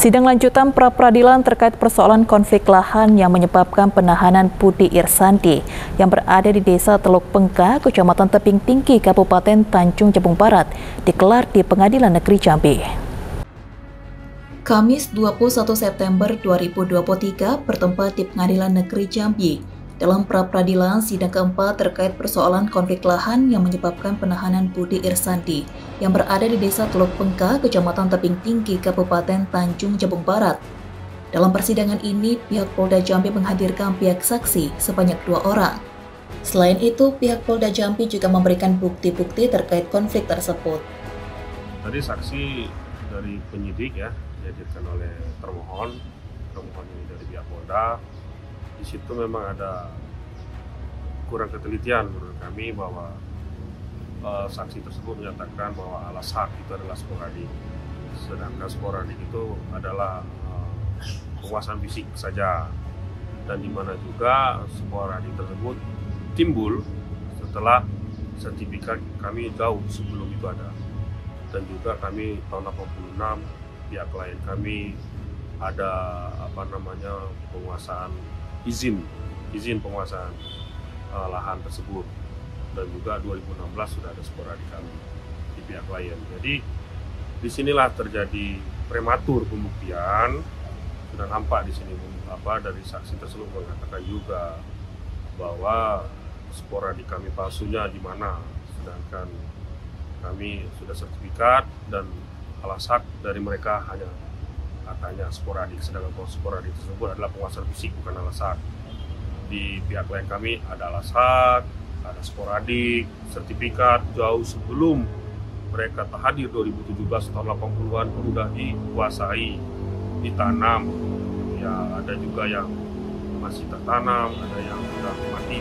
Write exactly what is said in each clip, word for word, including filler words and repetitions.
Sidang lanjutan pra-peradilan terkait persoalan konflik lahan yang menyebabkan penahanan Budi Irsandi yang berada di Desa Teluk Pengkah, Kecamatan Tebing Tinggi, Kabupaten Tanjung Jabung Barat dikelar di Pengadilan Negeri Jambi. Kamis dua puluh satu September dua ribu dua puluh tiga bertempat di Pengadilan Negeri Jambi dalam pra-peradilan sidang keempat terkait persoalan konflik lahan yang menyebabkan penahanan Budi Irsandi yang berada di Desa Teluk Pengkah, Kecamatan Tebing Tinggi, Kabupaten Tanjung Jabung Barat. Dalam persidangan ini, pihak Polda Jambi menghadirkan pihak saksi sebanyak dua orang. Selain itu, pihak Polda Jambi juga memberikan bukti-bukti terkait konflik tersebut. Tadi saksi dari penyidik ya, dihadirkan oleh termohon, termohon ini dari pihak Polda. Di situ memang ada kurang ketelitian menurut kami bahwa e, saksi tersebut menyatakan bahwa alas hak itu adalah sporadik, sedangkan sporadik itu adalah e, penguasaan fisik saja, dan di mana juga sporadik tersebut timbul setelah sertifikat kami jauh sebelum itu ada, dan juga kami tahun delapan puluh enam pihak klien kami ada apa namanya penguasaan izin izin penguasaan uh, lahan tersebut, dan juga dua ribu enam belas sudah ada sporadik kami di pihak klien. Jadi disinilah terjadi prematur pembuktian, sudah nampak di sini apa dari saksi tersebut mengatakan juga bahwa sporadik kami palsunya di mana, sedangkan kami sudah sertifikat dan alas hak dari mereka hanya katanya sporadik, sedangkan sporadik tersebut adalah penguasaan fisik, bukan alas hak. Di pihak lain kami ada alas hak, ada sporadik, sertifikat jauh sebelum mereka hadir dua ribu tujuh belas, tahun delapan puluhan sudah dikuasai, ditanam. Ya, ada juga yang masih tertanam, ada yang sudah mati.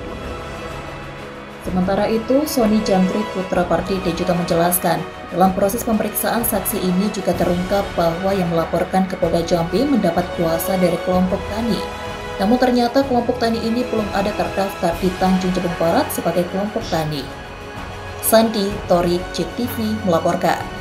Sementara itu, Sony Jamri Putra Party juga menjelaskan, dalam proses pemeriksaan saksi ini juga terungkap bahwa yang melaporkan ke Polda Jambi mendapat kuasa dari kelompok tani. Namun ternyata kelompok tani ini belum ada terdaftar di Tanjung Jabung Barat sebagai kelompok tani. Santi Tori JEKTV melaporkan.